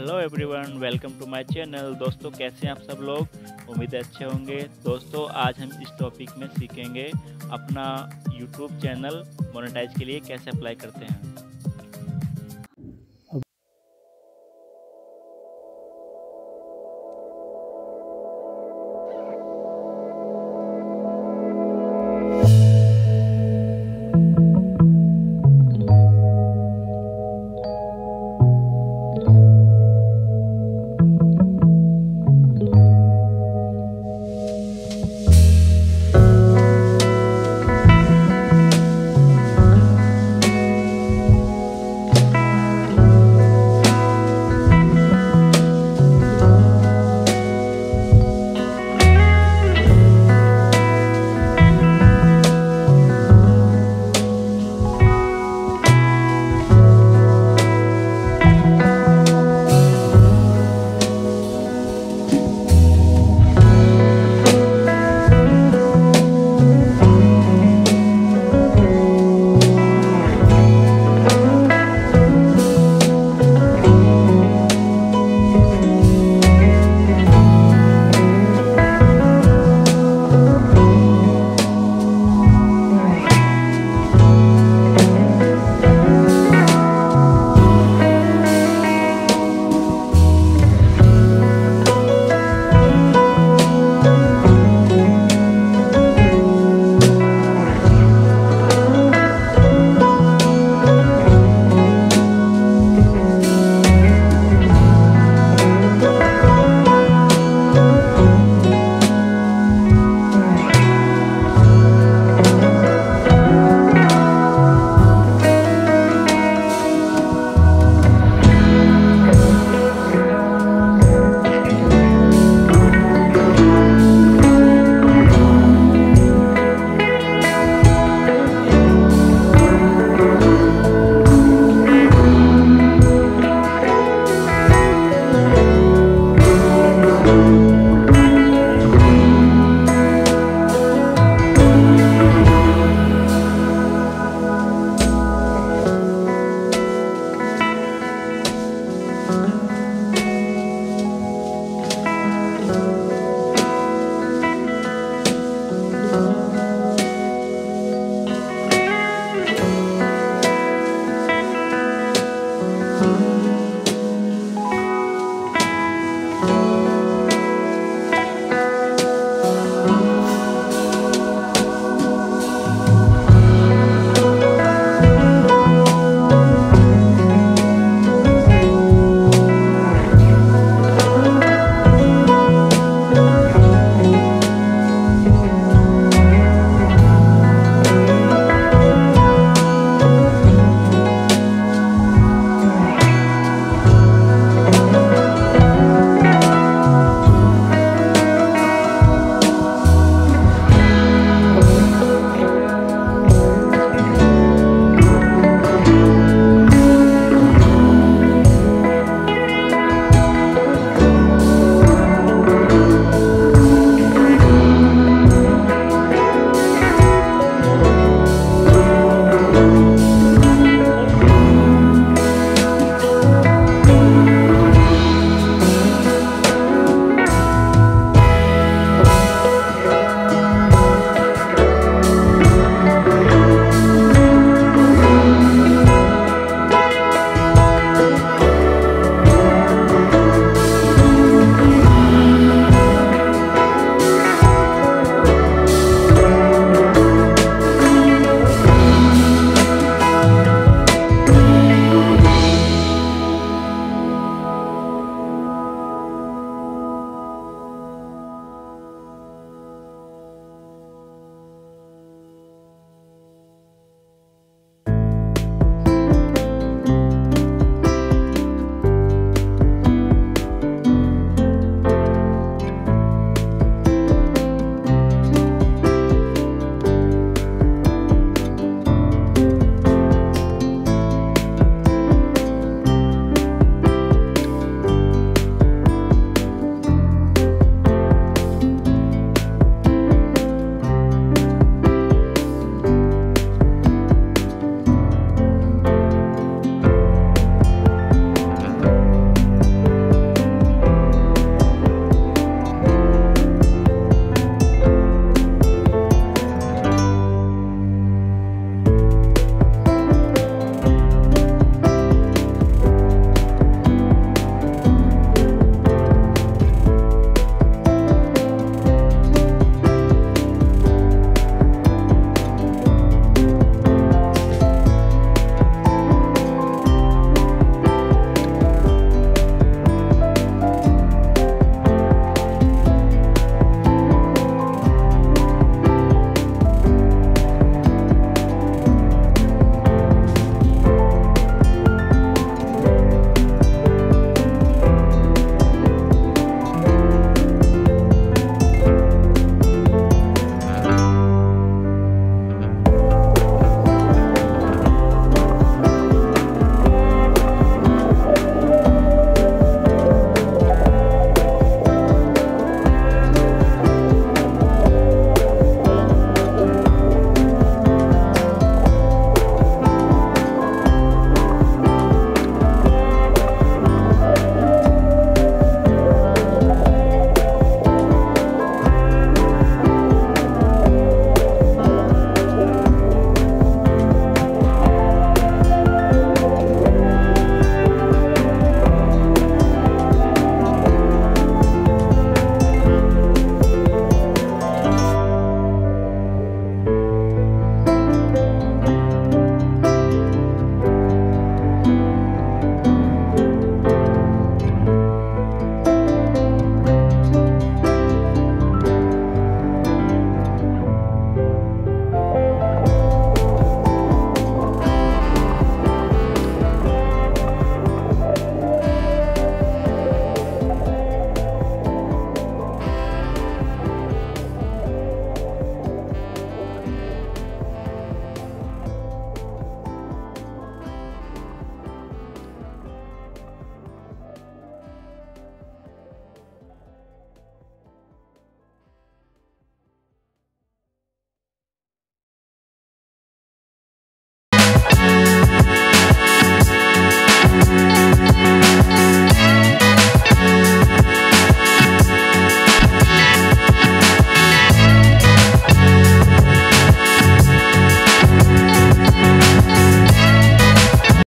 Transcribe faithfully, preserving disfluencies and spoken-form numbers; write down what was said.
Hello everyone, welcome to my channel. दोस्तों, कैसे हैं आप सब लोग? उम्मीद है अच्छे होंगे। दोस्तों, आज हम इस टॉपिक में सीखेंगे अपना यूट्यूब चैनल मोनेटाइज के लिए कैसे अप्लाई करते हैं। Huh?